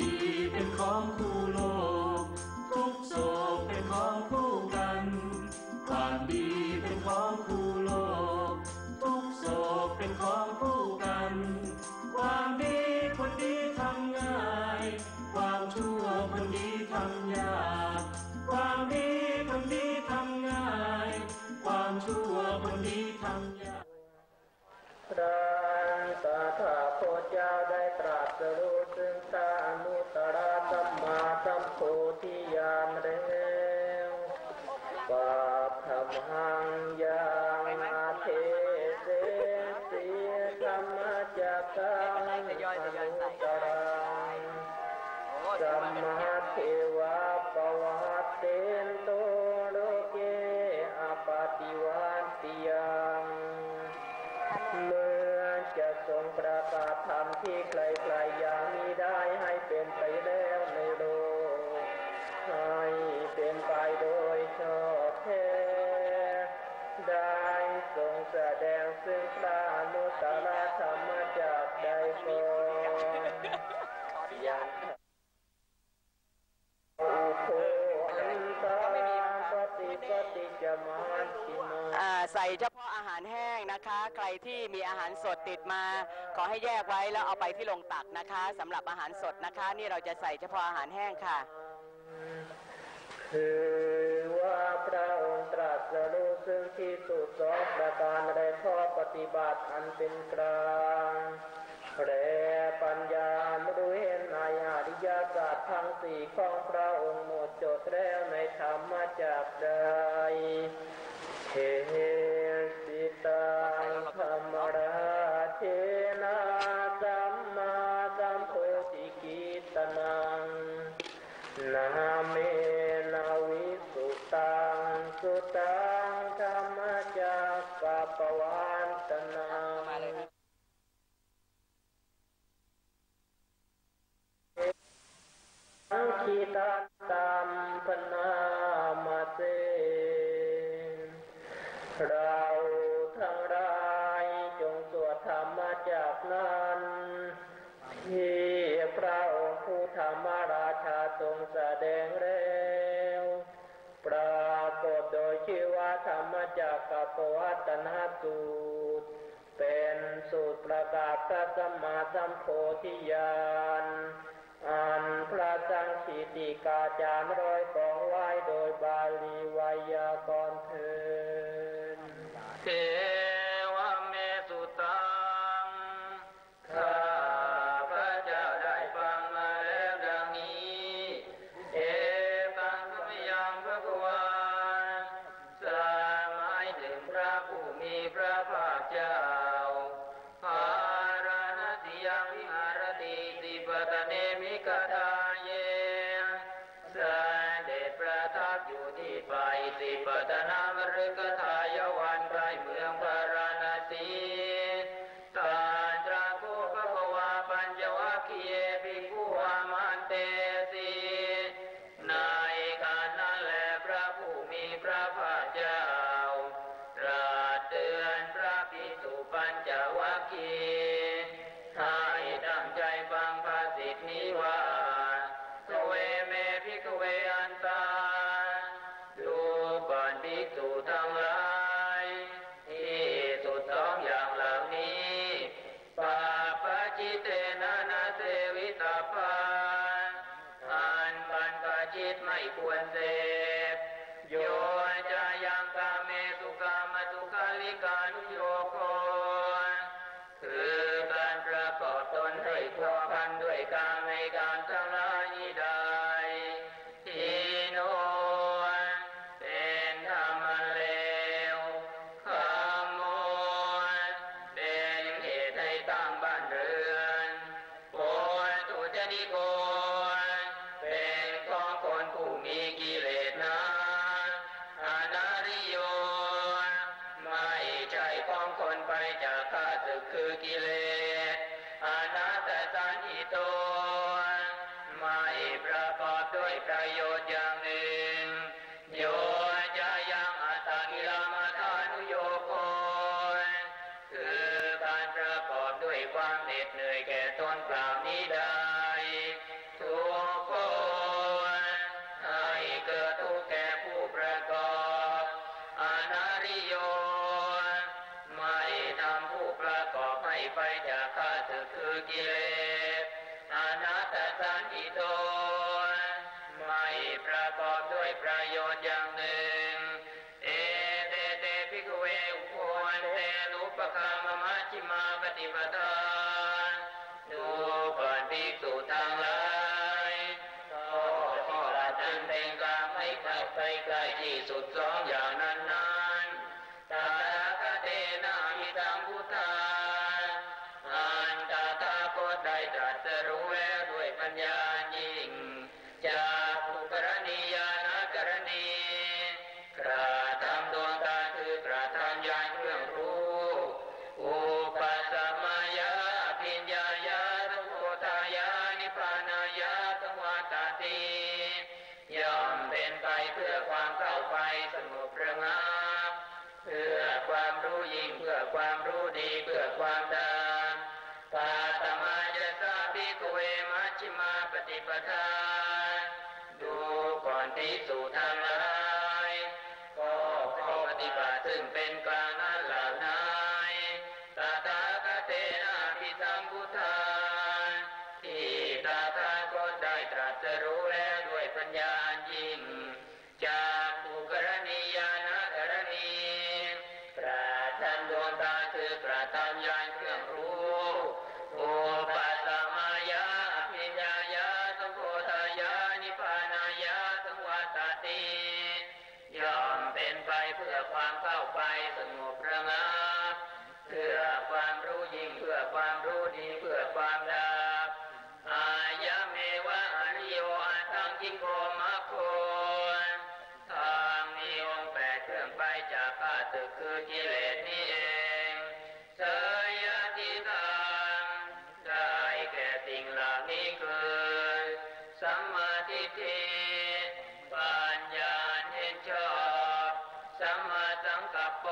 ดีเป็นของคู่โลกทุกโศกเป็นของคู่กันความดีเป็นของคู่โลกทุกโศกเป็นของคู่กันความดีคนดีทำง่ายความชั่วคนดีทำยากความดีคนดีทำง่ายความชั่วคนดีทำยากพระสาธาโพธิญาได้ตรัสรู้ซึ่งตาอนุตตรสัมมาสัมโพธิญาณแล้วปาฐมังยังอาเทเสสีสัมมาจักขังอนุตตรังสัมมาเทวะปวัตเตนโตโลเกอปาติวันติยังเมื่อจะทรงประกาศธรรมที่ไกลๆยังมิได้ให้เป็นไปแล้วในโลกให้เป็นไปโดยชอบแท้ได้ทรงแสดงซึ่งพระอนุตตรธรรมจักได้ก่อนยังใส่เฉพาะอาหารแห้งนะคะใครที่มีอาหารสดติดมาขอให้แยกไว้แล้วเอาไปที่โรงตักนะคะสำหรับอาหารสดนะคะนี่เราจะใส่เฉพาะอาหารแห้งค่ะคือว่าพระองค์ตรัสรู้ซึ่งที่สุดสองประการในข้อปฏิบัติอันเป็นกลางแผ่ปัญญารู้เห็นในอริยศาสตร์ทั้งสี่ของพระองค์หมดจดแล้วในธรรมจักรใดเทสิตังธรรมราเทนะสัมมาสัมโพธิกิตนังนาเมนาวิสุตังสุตังธรรมจักรปปวันตนังสังคีตตัมปนามาเสเราทั้งหลายจงสวดธรรมจักรนั้นที่พระองค์ผู้ธรรมราชาทรงแสดงแล้วปรากฏโดยชื่อว่าธรรมจักรกับปวัตตนสูตรเป็นสูตรประกาศพระสัมมาสัมโพธิญาณอันพระสังคีติกาจารย์ร้อยกองไว้โดยบาลีไวยากรณ์เถิดเทวเมสุตังข้าพระเจ้าได้ฟังมาแล้วดังนี้เอตังสัมยังพระกวาสามายถึงพระผู้มีพระภาคเจ้าไปสิปตนามฤกทายวันไกลเมืองพาราณสีตาตราโกภควาปัญจวัคคีเยภิกขุอามันเตสีในการนั้นแลพระผู้มีพระภาคเจ้าตรัสเตือนพระภิกษุปัญจวัคคีให้ตั้งใจฟังภาษิตนี้ว่าสเวเมภิกขเวอันตาภิกษุทั้งหลายที่สุดสองอย่างเหล่านี้ปาปจิตเตนะนะเสวิตาปานอันปันปจิตไม่ควรเสพโยจายังกาเมสุกามสุคาลิกานุโยโคคือการประกอบตนให้พัวพันด้วยกามในการทั้งหลายได้คือกิเลสอนัตตานิโตไม่ประกอบด้วยประโยชน์อย่างหนึ่งโยจายังอัตตกิลมัฏฐานุโยโคคือการประกอบด้วยความเหน็ดเหนื่อยแก่ตนเปล่านี้ได้ทุ สันติโตไม่ประกอบด้วยประโยชน์อย่างหนึ่งเอเตเตภิกขุเวอุปโภนเตนุปคามมัชฌิมาปฏิปทาดูก่อนภิกษุทั้งหลายโอ้ที่ปราศเป็นกลางไม่ไกลไปไกลที่สุดสองอย่างนั้นนั้นตาคเตนะมิสังพุทธาอันตถาคตได้ตรัสรู้แล้วด้วยปัญญายิ่งจากอุกรณียานกรณีกระทำดวงตาคือกระทำญาณเครื่องรู้อุปสัมมายาปิญญายาทุโกตายานิพพานายาตวัตติย่อมเป็นไปเพื่อความเข้าไปสงบระงับเพื่อความรู้ยิ่งเพื่อความรู้ดีเพื่อความดังปาตมายสาภิกขุเวมัชฌิมาปฏิปทาดูก่อนภิกษุทั้งหลายก็ข้อปฏิบัติซึ่งเป็นกลางนั้นเหล่านั้นตถาคตนะภิสัมพุทธาที่ตถาคตได้ตรัสรู้แล้วด้วยปัญญายิ่งจากอุกรณียานกรณีกระทำดวงตาคือกระทำญาณเครื่องรู้อุปสัมมายาปิญญายาสังโฆทายานิพพานายาสังวัตตติย่อมเป็นไปเพื่อความเข้าไปสงบระงับเพื่อความรู้ยิ่งเพื่อความรู้ดีเพื่อความดับอายะเมวะอริโยอัตถังกิโกมะโคทางมีองค์แปดเครื่องไปจากข้าศึกคือกิเลสนี้เองเสยติธรรมได้แก่สิ่งเหล่านี้คือสัมมาทิฏฐิปัญญาเห็นชอบสัมมาสังกัปโป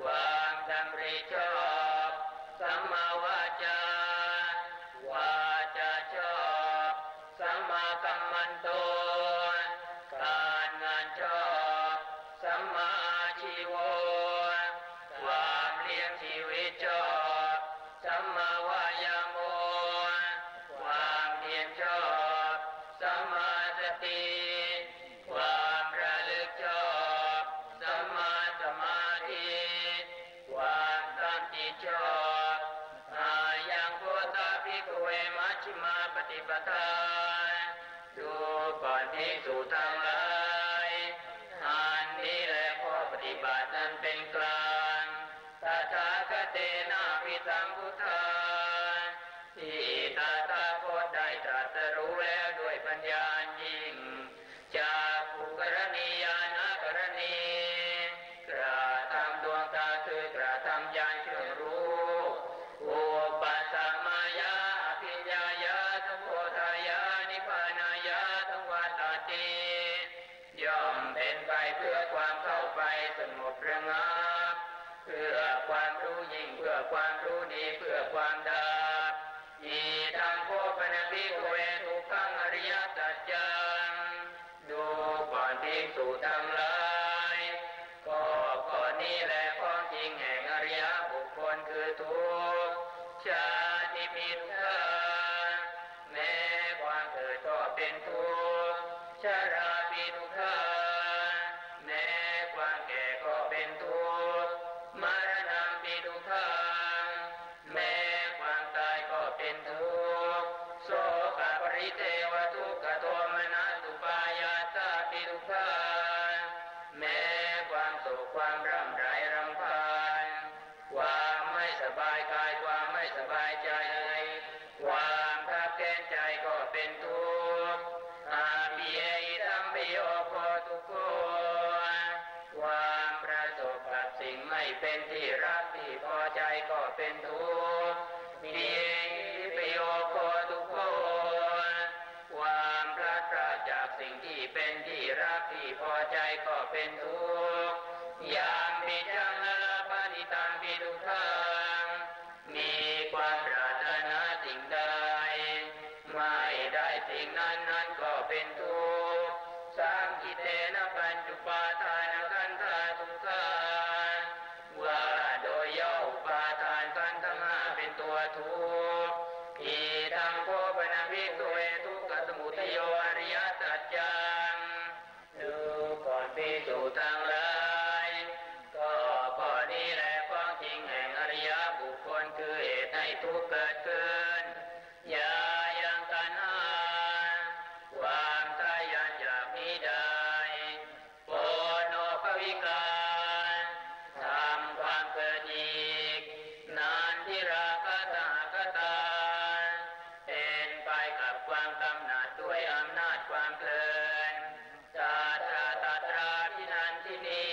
ความดำริชอบสัมมาวาจาวาจาชอบสัมมากัมมันโตการงานชอบสัมมาอาชีโวความเลี้ยงชีวิตชอบสัมมาวายาโมความเพียรชอบสัมมาสติความระลึกชอบสัมมาสมาธิความตั้งจิตชอบอายังโพธาภิกขุเวมัชฌิมาปฏิปทาดูก่อนภิกษุทั้งหลายอันนี้แหละข้อปฏิบัตินั้นเป็นกลางตถาคตนะภิสัมพุทธาที่ตถาคตได้ตรัสรู้แล้วด้วยปัญญายิ่งจากอุกรณียานกรณีกระทำดวงตาคือกระทำญาณเครื่องรู้อุปสัมมายาปิญญายาสังโฆทายานิพพานายาสังวัตติ ย่อมเป็นไปเพื่อความเข้าไปสงบระงับเพื่อความรู้ยิ่งเพื่อความรู้ดีเพื่อความดับอิทังโคปนภิกขุเวทุกขังอริยสัจจังดูก่อนภิกษุทั้งหลายก็ข้อนี้แหละของจริงแห่งอริยบุคคลคือทุกข์ชาติมีทุกข์แม้ความเกิดก็เป็นทุกข์ชรามีทุกข์แม้ความแก่ก็เป็นทุกข์มรณะมีทุกข์แม้ความตายก็เป็นทุกข์โสกปริเทวทุกขโทมนัสสุปายาสมีทุกข์แม้ความโศกความร่ำไรรำพันความไม่สบายกายความไม่สบายใจความขับแค้นใจก็เป็นทุกข์อาภิเยตัมปิโยโกทุกโขความประสบกับสิ่งไม่เป็นที่รักที่พอใจก็เป็นทุกข์ภิเยปิโยโกทุกโขความพลัดพรากจากสิ่งที่เป็นที่รักที่พอใจก็เป็นทุกข์ยามปิจังละปานิตังปิทุกขังมีความปรารถนาสิ่งใดไม่ได้สิ่งนั้นนั้นก็เป็นทุกข์สังคิเตนะปัญจุปาทานขันธาทุกขังว่าโดยย่ออุปาทานขันธ์ทั้ง 5เป็นตัวทุกข์อิทังโคปน จังดูก่อนภิกษุทั้งหลายก็ข้อนี้แลความจริงแห่งอริยบุคคลคือเหตุให้ทุกข์เกิดขึ้นอย่ายังตัณหาความทะยานอยากมิได้โปโนภวิกาทำความเกิดอีกนานที่ราคะตาคตาเป็นไปกับความกำหนัดด้วยอำนาจความเพลินตาตราตาตราที่นั่นที่นี้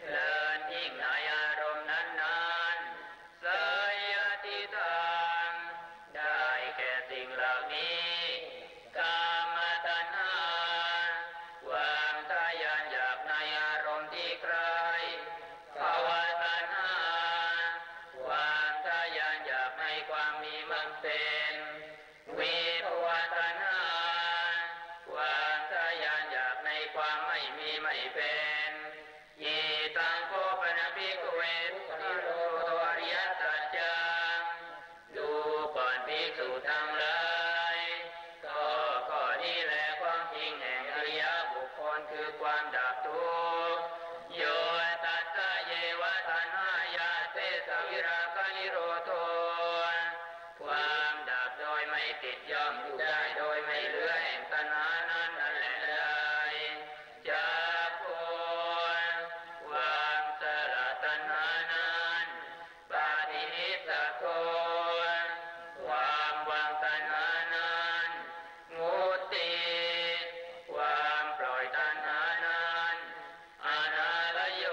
เพลินยิ่งในอารมณ์นั้นๆสยติตังได้แก่สิ่งเหล่านี้กามตัณหาความทะยานอยากในอารมณ์ที่ใครภวตัณหาความทะยานอยากในความมีมันเป็นวิภวตัณหาความทะยานอยากในความไม่มีไม่เป็นยีตังโคปนะภิกขุเวทุกขิโรโตอริยสัจจังดูก่อนภิกษุทั้งหลายก็ข้อนี้แลความจริงแห่งอริยบุคคลคือความดับทุกข์โยตัสสะเยวะตัณหายาเตสวิราคะนิโรโธความดับโดยไม่ติดย่อมอยู่ได้โดยไม่เหลือแห่งตัณหานั้นนั่นแหละเลยจะพ้นความสละตัณหานั้นปาณิหิตโตความวางตัณหานั้นมุติความปล่อยตัณหานั้นอนาลโย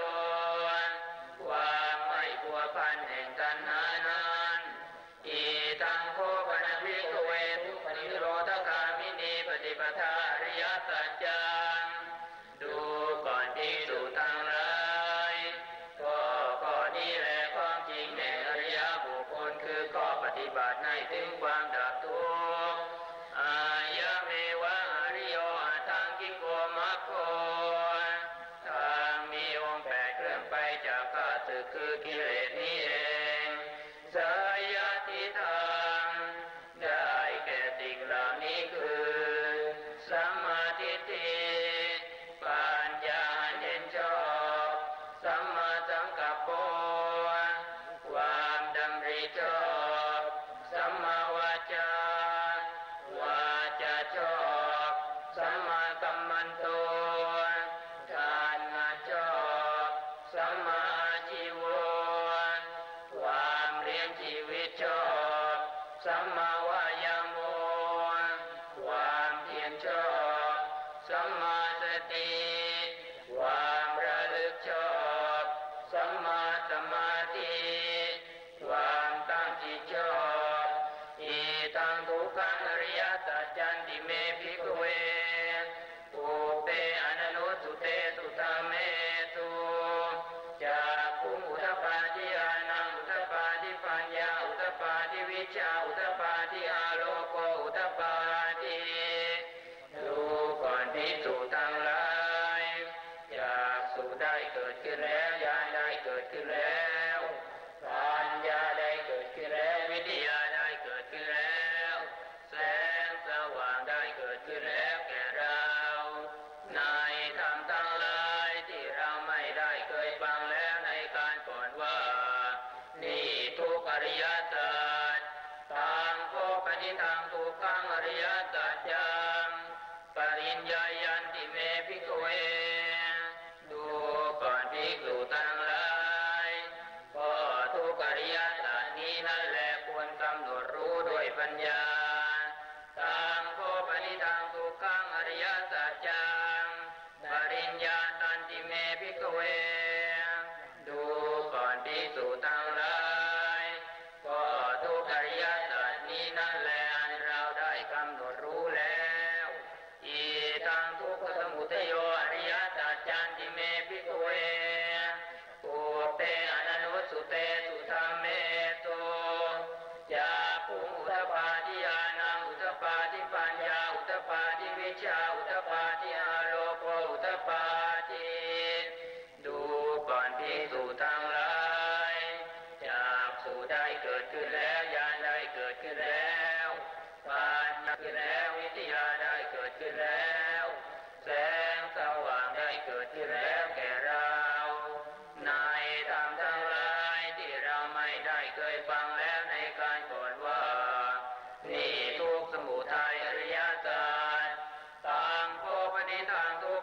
ความไม่ผัวพันแห่งตัณหานั้นอิทังโคปนะภิกขุเวทุกขนิโรธคามินีปฏิปทาอริยสัจจังดูก่อนภิกษุทั้งหลายก็ข้อนี้แลความจริงแห่งอริยบุคคลคือข้อปฏิบัติให้ถึงความดับทุกข์อายะเมวะอริโยอัตถังกิโกมัคโคทางมีองค์แปดเคลื่อนไปจากข้าศึกคือกิเลสนี้เองสยติตังได้แก่สิ่งเหล่านี้คือสัมมาทิฏฐิปัญญาเห็นชอบสัมมาสังกัปโปความดำริชอบสัมมาวาจาวาจาชอบสัมมากัมมันโตทานชอบสัมมาชีโวความเลี้ยงชีวิตชอบสัมมาวายาโมความเพียรชอบสัมมาสติความระลึกชอบสัมมาสมาธิความตั้งจิตชอบอิทังทุกขังอริยสัจจังติเมภิกขุเวภูเปอนันโนสุเตสุตัมเมตุจากขุอุทธัปปาทิญาณังอุทธัปปาทิปัญญาอุทธัปปาทิวิชชาอุทธัปปาทิอาโลโกอุทธัปปาทิดูก่อนภิกษุทั้งหลายจากสุได้เกิดขึ้นแล้วญาณได้เกิดขึ้นแล้วปัญญาได้เกิดขึ้นแล้ววิทยาได้เกิดขึ้นแล้วแสงสว่างได้เกิดขึ้นแล้วแก่เราในธรรมทั้งหลายที่เราไม่ได้เคยฟังแล้วในการก่อนว่านี่ทุกขอริยสัจทางโคปนิทางทุกขังอริยสัจจังปริญญายันติเมภิกขุเวดูก่อนภิกษุทั้งหลายก็ทุกขอริยสัจนี้นั่นแหละควรกำหนดรู้ด้วยปัญญาทางโคปนิทางทุกขังอริยสัจจังปริญญาตันติเมภิกขุเวดูก่อนภิกษุทั้งหลายก็ทุกขอริยสัจนี้นั่นแหละเราได้กำหนดรู้แล้วอิทังทุกขสมุทัยโยอริยสัจจังติเมภิกขุเวภูเปอนันโนสุเตสุตัมเมตุยาภูอุทธัปปาทิญาณังอุทธัปปาทิปัญญาอุทธัปปาทิวิชชาอุทธัปปาทิอาโลโกอุทธัปปาทิดูก่อนภิกษุทั้งหลายจากสุได้เกิดขึ้นแล้วญาณได้เกิดขึ้นแล้วปัญญาได้เกิดขึ้นแล้ววิทยาได้เกิดขึ้นแล้ว สมุทัยอริยสัจตังโพปนิทางทุก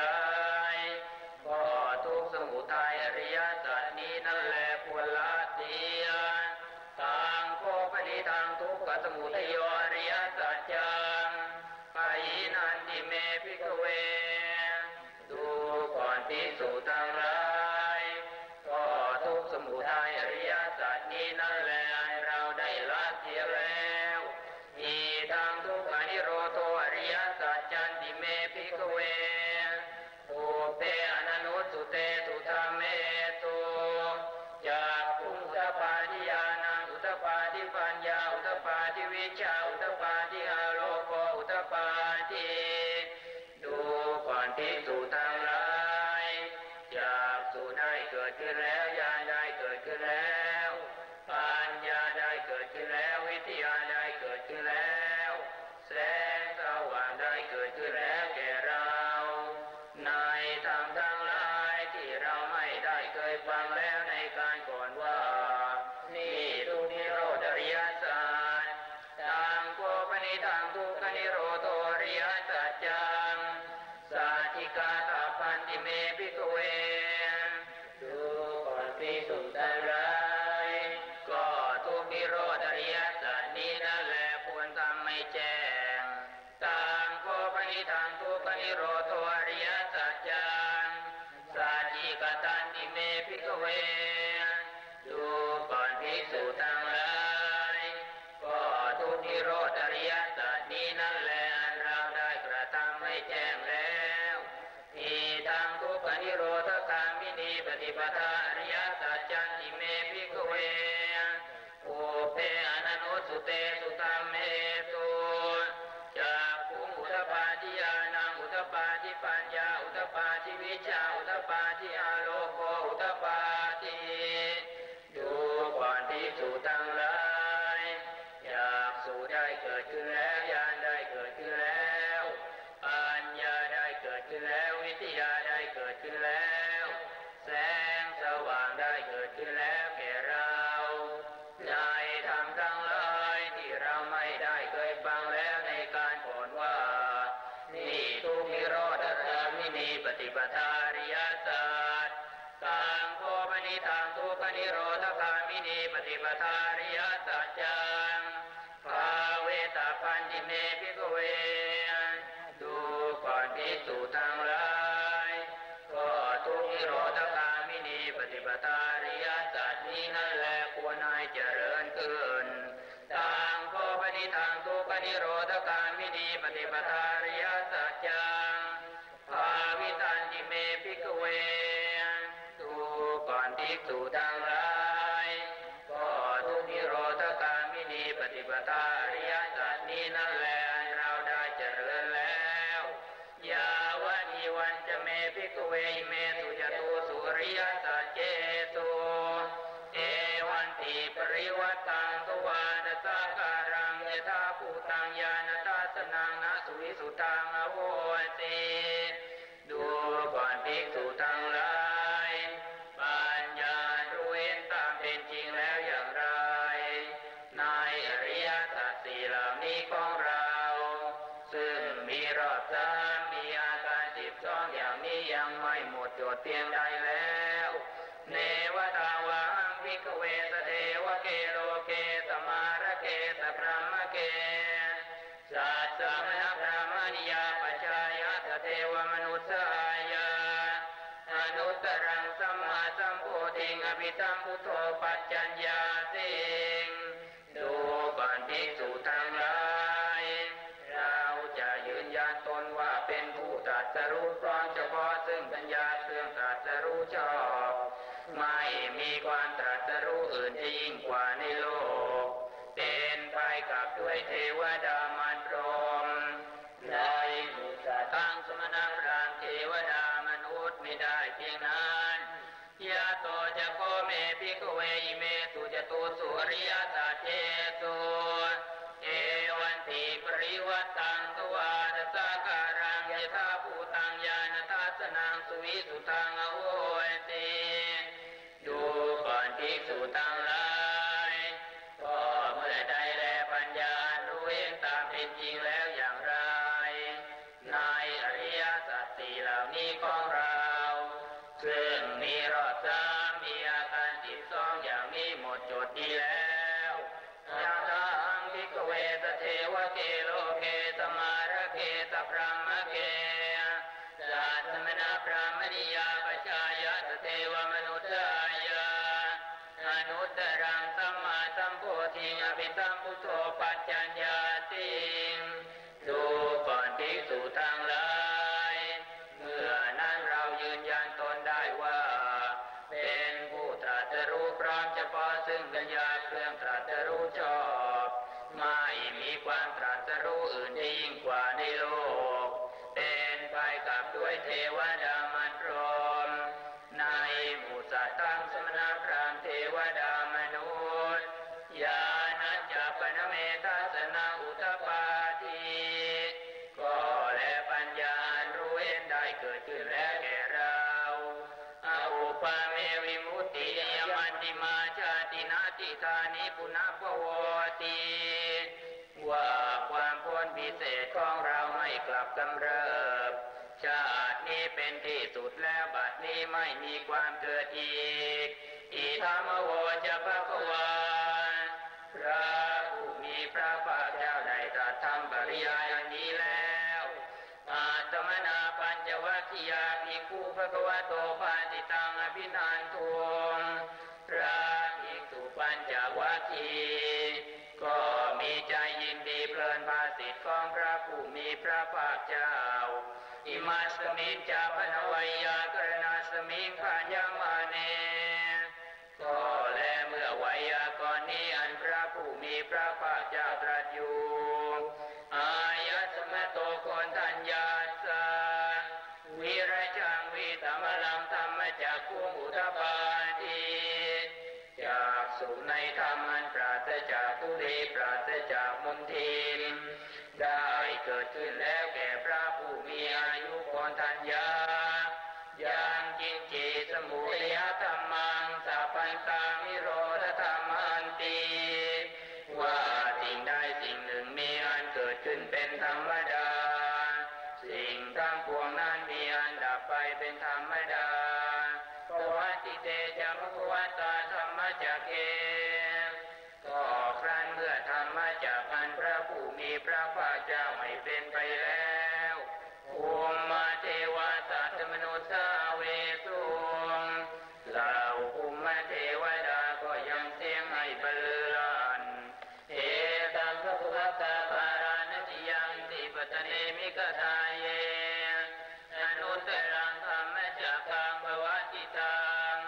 ลายก็ทุกสมุทัยอริยสัจนี้นั่นแลควรละเสียตังโพปนิทางทุกขสมุทโยอริยสัจจังปายินันติเมภิกขเวภิกษุทั้งหลายก็ทุกสมุทัยอริยสัจนี้นั่นแลเราได้ละเสียแล้วอีทางทุกขนิโรโธอริยสัจจันติเมภิกขเวภูเตอนันนุสุเตตุธรรมเมตุจากอุตตปาทิญาณังอุตตปาทิปัญญาอุตตปาทิวิชชาอุตตปาทิอโลโกอุตตปาทิดูก่อนภิกษุทั้งหลายสุได้เกิดขึ้นแล้วญาณได้เกิดขึ้นแล้วปัญญาได้เกิดขึ้นแล้ววิทยาได้เกิดขึ้นแล้วแสงสว่างได้เกิดขึ้นแล้วแก่เราในธรรมทั้งหลายที่เราไม่ได้เคยฟังแล้วในการก่อนว่านี่ทุกนิโรธอริยสัจตังโกปนิทังทุกขนิโรโธอริยสัจจังสาธิกาตาปันติเมภิกขเวภิกษุทั้งหลายก็ทุกนิโรธอริยสัจนี้นั่นแลควรทำให้แจ้งตังโพปนิทังทุกขนิโรโธอริยสัจจังสาธิกตันติเมภิกขเวดูก่อนภิกษุทั้งหลายก็ทุกนิโรธอริยสัจนี้นั่นแลเราได้กระทำให้แจ้งแล้วทีทางทุกขนิโรธกามินีปฏิปทาอริยสัจจันติเมภิกขเวภูเตอนันนุสุเตตุธรรมเมตุจากภูอุตตปาทิญาณังอุตตปาทิปัญญาอุตตปาทิวิชชาอุตตปาทิอโลโกอุตตปาทิดูก่อนภิกษุทั้งหลายจากสุได้เกิดขึ้นแล้วญาณได้เกิดขึ้นแล้วปัญญาได้เกิดขึ้นแล้ววิทยาได้เกิดขึ้นแล้วแสงสว่างได้เกิดขึ้นแล้วแก่เราในธรรมทั้งหลายที่เราไม่ได้เคยฟังแล้วในการก่อนว่านี่ทุกนิโรธกามินีปฏิปทาอริยสัจตังโพปนิทังทุกขนิโรธกามินีปฏิปทาอริยสัจจังภาเวตาปันติเมภิกขเวดูก่อนภิกษุทั้งหลายก็ทุกนิโรธกามินีปฏิปทาอริยสัจนี้นั่นแลควรให้เจริญขึ้นตังโพปนิทังทุกขนิโรธกามินีปฏิปทาอริยสัจจังภาวิตันติเมภิกขเวดูก่อนภิกษุทั้งหลายก็ทุกนิโรธกามินีปฏิปทาอริยสัจนี้นั่นแลเราได้เจริญแล้วยาวะนิวันจะเมภิกขเวเมตุจตุสุริยสัจเจตุเอวันติปริวัตตังตุวานัสสาการังยถาภูตังญาณทัสสนังนะสุวิสุตังอโวสิดูก่อนภิกษุทั้งหลายปัญญารู้เห็นตามเป็นจริงแล้วอย่างไรในอริยสัจสี่เหล่านี้ของเราซึ่งมีรอบสามมีอาการ12อย่างนี้ยังไม่หมดจดเพียงใดแล้วเนวตาวังภิกขเวสเทวเกโลเกสมาระเกสพรามเกสัจสมณพรามณิยาปชายะเทวมนุสสายาอนุตตรังสัมมาสัมโพธิงอภิสัมพุทโธปัจจัญญาติงดูก่อนภิกษุทั้งหลายเราจะยืนยันตนว่าเป็นผู้ตรัสรู้พร้อมเฉพาะซึ่งปัญญาเครื่องตรัสรู้ชอบไม่มีความตรัสรู้อื่นที่ยิ่งกว่าในโลกเป็นไปกับด้วยเทวดามนุษย์พรหมในหมู่สัตว์ทั้งสมณะพราหมณ์เทวดามนุษย์ไม่ได้เพียงนั้นยะโตจะโกเมภิกขเวเมตุจตุสุริยสัจเจตุเอวันติปริวัตตังตวานัสสาการังยถาภูตังญาณทัสสนังสุวิสุ ตังโหติดูก่อนภิกษุทั้งหลายก็เมื่อใดแลปัญญารู้เองตามเป็นจริงแล้วอย่างไรในอริยสัจสี่เหล่านี้ของเราซึ่งมีรอดสามมีอาการจิตสองอย่างนี้หมดจดดีแล้วยะถาหังภิกขเวตเทวะเกโลเกตมารเกตพรหมเกสัตมนาพรหมณียาปชายาเทวมนุษยามนุตรังสัมมาสัมโพธิอภิสัมพุทโธปัจจัญญาติดูก่อนภิกษุทั้งหลายเมื่อนั้นเรายืนยันตนได้ว่าเป็นผู้ตรัสรู้พร้อมเฉพาะซึ่งปัญญาเครื่องตรัสรู้ชอบไม่มีความตรัสรู้อื่นได้ยิ่งกว่าในโลกเป็นไปกับด้วยเทวดามนุษย์ในหมู่สัตว์ทั้งสมณพราหมณ์เทวดามนุษย์ญาณัจจปนเมทัสสนะอุทปาทิก็และปัญญารู้เห็นได้เกิดขึ้นแล้วแก่เราอุปาเมวิมุตติยมัตติมาชาตินาติธานิปุณพโวติว่าความพ้นพิเศษของเราไม่กลับกำเริบชาตินี้เป็นที่สุดแล้วบัดนี้ไม่มีความเกิดอีกอิทัมมโวจะภควาพระผู้มีพระภาคเจ้าได้ตรัสธรรมปริยายอันนี้แล้วอาตมนาปัญจวัคคียาภิกขุภควโตปาติตังอภินันโทพระภิกษุปัญจวัคคีก็มีใจยินดีเพลินภาสิทธิ์ของพระผู้มีพระภาคเจ้าอิมาสมิจาปนวัยยากรณาสมิงพันยมาเนก็และเมื่อไวยากรณ์นี้อันพระผู้มีพระภาคเจ้าตรัสอยู่อายัสมโตโกนทัญญาสาวิระจังวิธรรมลังธรรมจักขุมุทปาทิจากสุในธรรมอันปราศจากทุลีปราศจากมลทินได้เกิดขึ้นแล้วแก่พระผู้มีอายุโกนทัญญายังกินจิสมุทยธรรมังสัพพันตามิโรธธรรมันติว่าสิ่งใดสิ่งหนึ่งมีอันเกิดขึ้นเป็นธรรมดาสิ่งทั้งปวงนั้นมีอันดับไปเป็นธรรมดาภวติเตจะภวตาธรรมจักเกก็ครั้นเมื่อธรรมจักอันพระผู้มีพระภาคเจ้าไม่เป็นไปแล้วภูมิมาเทวาสัตมนุสาเวสุงเหล่าภูมิมาเทวดาก็ยังเสียงให้บรรลันเอตัมภะภะตาภารานติยังติปตเนมิกทาเยอนุตรังธรรมจักขังภวติตัง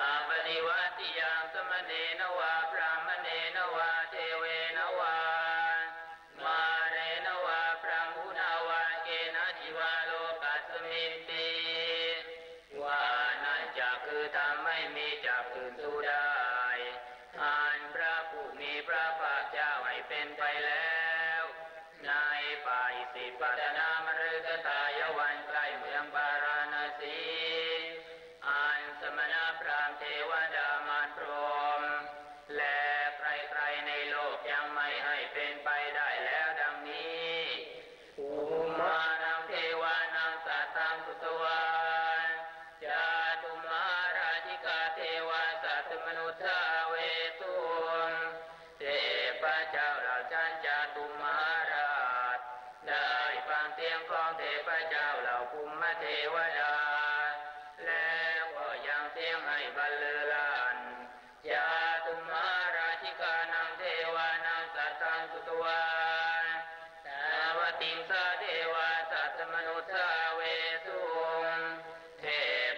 อาปฏิวัติยังสมเณนวาพรามเณนวาเทเวนวามาเรนวาพรหมุนาวาเกณฑิวาโลกัสมินติว่านั่นจักคือธรรมไม่มีจักอื่นสู้ได้อันพระผู้มีพระภาคเจ้าให้เป็นไปแล้วในป่าอิสิปตนามฤกตายวันใกล้เมืองปาราณสีอันสมณพราหมณ์เทวดามารพรหมและใครๆในโลกยังไม่ให้เป็นไปได้แล้วดังนี้ภูมานังเทวานังสัตตังสุตวาจาตุมาราชิกาเทวาสัตมนุสาเวตุนเทพเจ้าเหล่าชั้นจาตุมาราชได้ฟังเสียงของเทพเจ้าเหล่าภูมิเทวดาแล้วก็ยังเสียงให้บรรลือลั่นยาตุมาราชิกานังเทวานังสัตตังสุตวาสาวติงสาเทวาสัตมนุสาเวสุงเท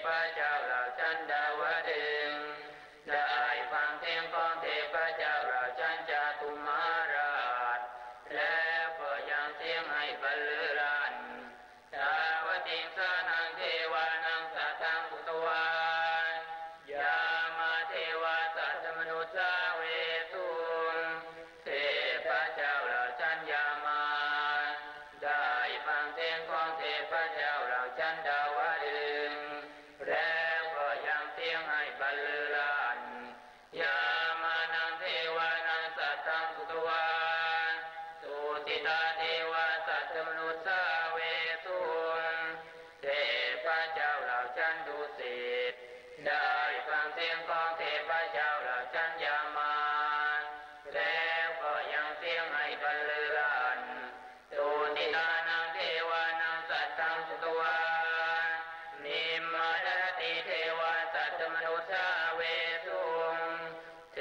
พเจ้าเหล่าชั้นดาวดึงส์ได้ฟังเสียงของเทพเจ้าเหล่าชั้นจาตุมาราชแล้วก็ยังเสียงให้บรรลือลั่นสาวติงสานังเทวานังสัตตังสุตวายามาเทวาสัตมนุสาเวสุงเทพเจ้าเหล่าชั้นยามาได้ฟังเสียงของเทพเจ้าเหล่าชั้นดาวดึงส์ สิทธิ์ได้ฟังเสียงของเทพเจ้าเหล่าจันยามานแล้วก็ยังเสียงให้บรรลือลั่นตูตินานังเทวานังสัตตังสุตวานิมมานติเทวาสัตตมนุสาเวสุงเท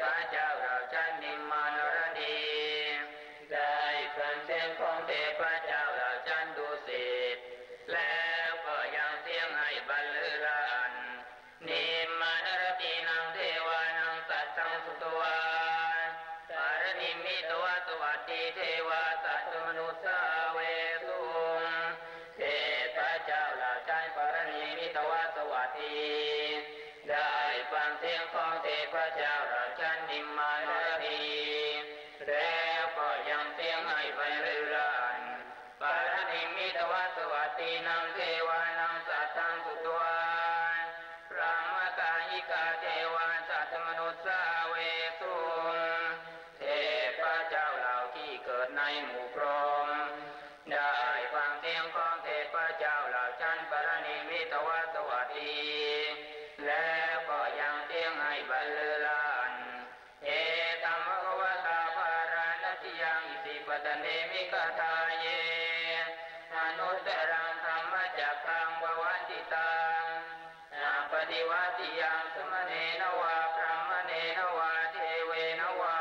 พเจ้าเหล่าจันนิมมานรดีได้ฟังเสียงของเทพเจ้าเหล่าจันดุสิตแล้วก็ยังเสียงให้บรรลือลั่นนิมมานรตินังเทวานังสัตตังสุตวาปารณิมิตวสวัสดีเทวาสัตตมนุสาเวสุงเทพเจ้าเหล่าจันปารณิมิตวสวัสดีได้ฟังเสียงของเทพเจ้าเหล่าจันนิมมานรดีแล้วก็ยังเสียงให้บรรลือลั่นปารณิมิตวสวัสดีนังเทวานังสัตตังสุตวาพระมกายิกาเทวาสัตตมนุสาเวสุงเทพเจ้าเหล่าที่เกิดในหมู่พรหมได้ฟังเสียงของเทพเจ้าเหล่าจันปารณิมิตวสวัสดีแล้วก็ยังเสียงให้บรรลือลั่นเอตัมมะวะตาภารณติยังอิสิปตเนมิกทาเยอนุตตรังธัมมจักขังภวันติตังอาปฏิวัติยังสมเณนวาพระมเณนวาเทเวนวา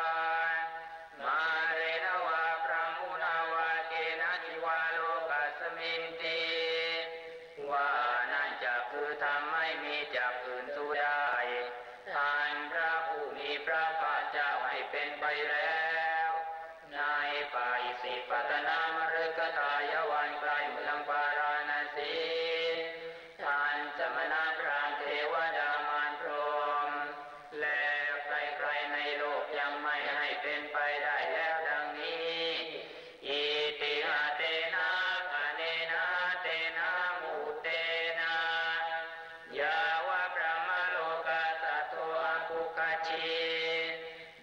มาเรนวาพระมุนาวาเกณฑิวาโลกัสมินติว่านั่นจักคือธรรมไม่มีจักอื่นสู้ได้ท่านพระผู้มีพระภาคเจ้าให้เป็นไปแล้วในป่าอิสิปตนมฤคทายวันใกล้เมืองปาราณสีท่านสมณพราหมณ์เทวดามารพรหมและใครๆในโลกยังไม่ให้เป็นไปได้แล้วดังนี้อิติหะเตนะกะเนนะเตนะมูเตนะยาวะพระมโลกาสัตโทอคุคชี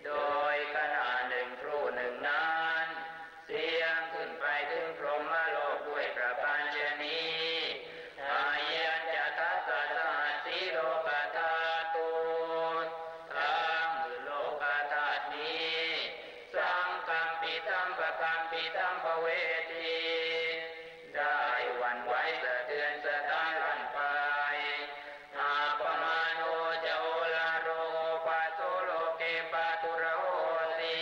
โดยขณะหนึ่งครู่หนึ่งนั้นเสียงขึ้นไปถึงพรหมโลกด้วยประปัญชนีอายัญจทัสสะสหัสสีโลกธาตุทั้งโลกธาตุนี้สังคัมปิตัมปะคัมปิตัมภเวทีได้หวั่นไหวสะเทือนสะท้านลั่นไปอาปมาโนจโอลาโรปาโสโลเกปาตุระโหติ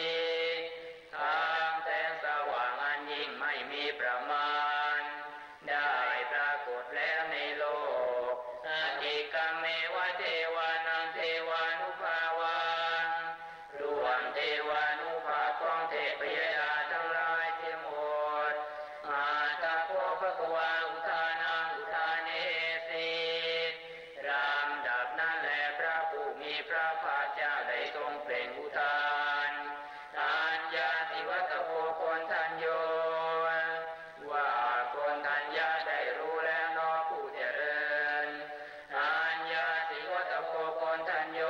ทางแสงสว่างอันยิ่งไม่มีประมาณได้ปรากฏแล้วในโลกอาทิกัมเมวะเทวานังเทวานุภาวานรวมเทวานุภาพของเทพยดาทั้งหลายทั้งหมดอาตาโคภควาอุทานังอุทาเนสิรำดับนั้นแลพระผู้มีพระภาคเจ้าได้ทรงเปล่งอุทานอัญญาติวัตโภคนทัญโยว่าคนทัญญาได้รู้แล้วนอผู้เจริญอัญญาติวัตโภคนทัญโย